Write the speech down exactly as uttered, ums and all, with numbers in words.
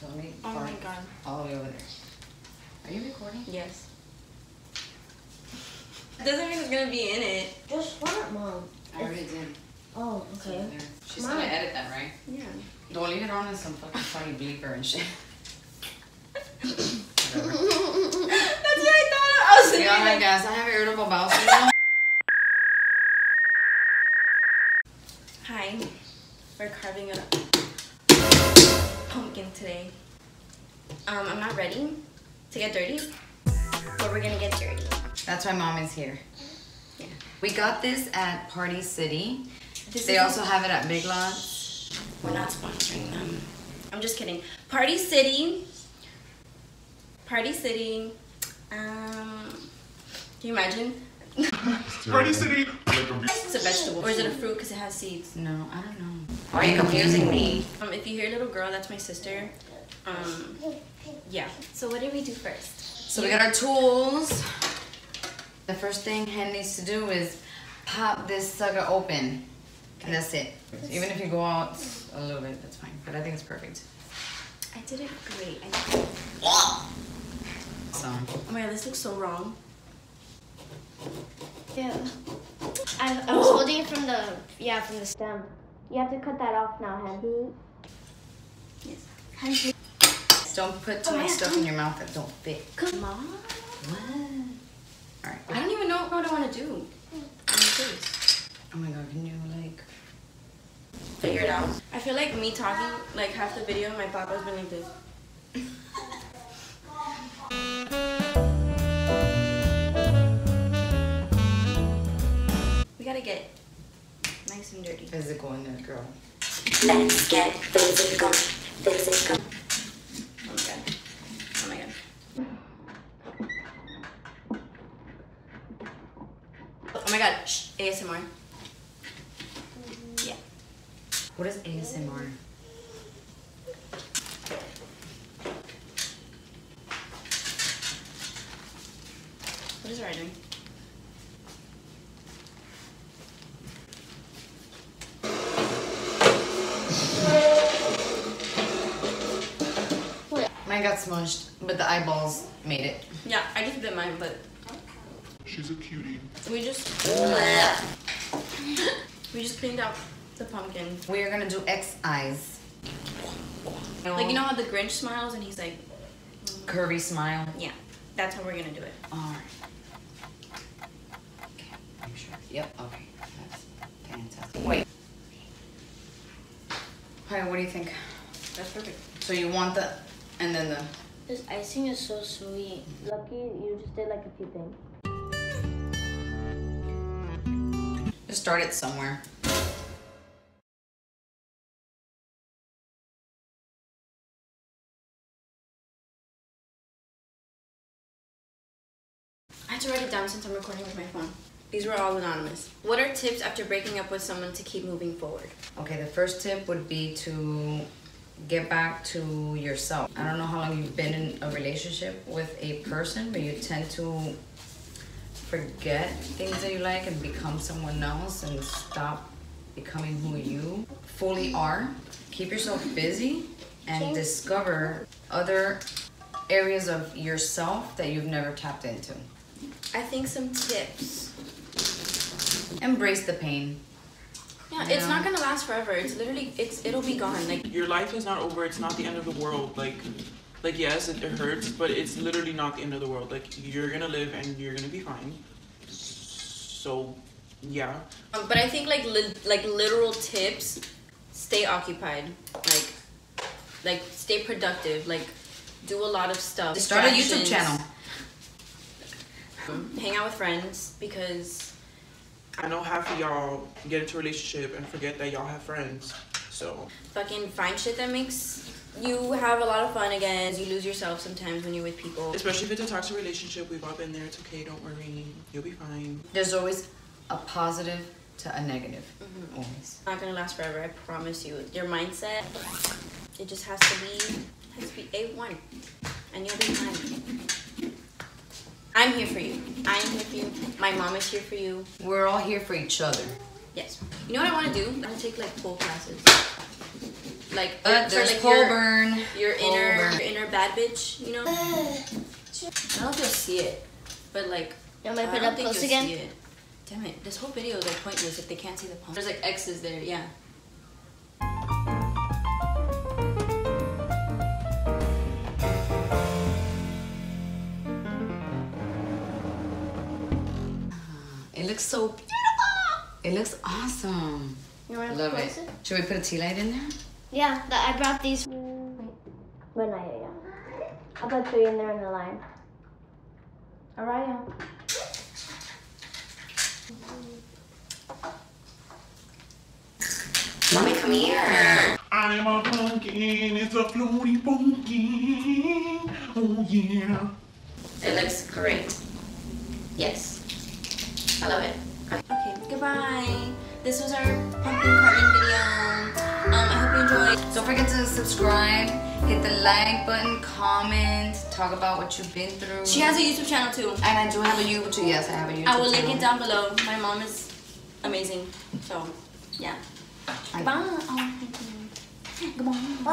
So let me oh my God. all the way over there. Are you recording? Yes. It doesn't mean it's gonna be in it. Just what, Mom? I already did. Oh, okay. She's Mom. gonna edit that, right? Yeah. Don't leave it on in some fucking funny bleeper and shit. That's what I thought. I was yeah, my guys, I have irritable bowel syndrome. Hi. We're carving a pumpkin today. Um, I'm not ready to get dirty, but we're gonna get dirty. That's why Mom is here. Yeah. We got this at Party City. This they also have it at Big Lots. We're not sponsoring them. I'm just kidding. Party City. Party City. Um, can you imagine? Party City. It's a vegetable. Or is it a fruit because it has seeds? No, I don't know. Why are you confusing me? Um, if you hear little girl, that's my sister. Um, yeah. So what did we do first? So we got our tools. The first thing Hen needs to do is pop this sucker open. Okay. And that's it. Even if you go out a little bit, that's fine. But I think it's perfect. I did it great. I did it. So. Oh my God, this looks so wrong. Yeah. I, I was oh. holding it from the, yeah, from the stem. You have to cut that off now, Hen. Yes. Don't put too oh, much stuff in your mouth that don't fit. Come on. What? All right. I don't even know what I want to do. Oh my God, can you like figure it out? I feel like me talking like half the video, my papa's been like this. We gotta get nice and dirty. Physical in there, girl. Let's get physical, physical. Oh my God. Oh my God. Oh my God. Shh. A S M R. Yeah. What is A S M R? What is Ryan doing? Mine got smushed, but the eyeballs made it. Yeah, I just bit mine, but she's a cutie. We just we just cleaned out the pumpkin. We are gonna do X eyes. Like you know how the Grinch smiles and he's like mm. curvy smile. Yeah, that's how we're gonna do it. All right. Okay, I'm sure. Yep. Okay, that's fantastic. Wait. All right, what do you think? That's perfect. So you want the and then the. This icing is so sweet. Lucky you just did like a few things. Just start it somewhere. I had to write it down since I'm recording with my phone. These were all anonymous. What are tips after breaking up with someone to keep moving forward? Okay, the first tip would be to get back to yourself. I don't know how long you've been in a relationship with a person, but you tend to forget things that you like and become someone else and stop becoming who you fully are. Keep yourself busy and discover other areas of yourself that you've never tapped into. I think some tips. Embrace the pain. Yeah, you it's know? not gonna last forever. It's literally, it's it'll be gone. Like your life is not over. It's not the end of the world. Like. Like, yes, it hurts, but it's literally not the end of the world. Like, you're gonna live and you're gonna be fine. So, yeah. Um, but I think, like, li like literal tips, stay occupied. Like, like stay productive. Like, do a lot of stuff. Start a YouTube channel. Hang out with friends, because I know half of y'all get into a relationship and forget that y'all have friends. So fucking find shit that makes you have a lot of fun again. You lose yourself sometimes when you're with people. Especially if it's a toxic relationship, we've all been there. It's okay, don't worry. You'll be fine. There's always a positive to a negative. Mm-hmm. Always. It's not gonna last forever, I promise you. Your mindset, it just has to be has to be A one. And you'll be fine. I'm here for you. I'm here for you. My mom is here for you. We're all here for each other. Yes. You know what I want to do? I want to take like pole classes. like uh, there's like pole your, burn. Your pole inner, burn. your inner bad bitch, you know. I don't just see it, but like. You want me to put it up close again? See it. Damn it! This whole video is like pointless if they can't see the palm. There's like X's there, yeah. It looks so beautiful. It looks awesome. You want to close it? Should we put a tea light in there? Yeah, the, I brought these. Wait, not yet, yeah. I'll put three in there in the line. All right, yeah. Mommy, come here. I am a pumpkin. It's a floaty pumpkin. Oh, yeah. It looks great. Yes. I love it. Okay, goodbye. This was our pumpkin carving video. Um, I hope you enjoyed. Don't forget to subscribe, hit the like button, comment, talk about what you've been through. She has a YouTube channel too. And I do have a YouTube channel. Yes, I have a YouTube channel. I will link it down below. My mom is amazing. So, yeah. Bye. Oh, thank you. Goodbye. Bye.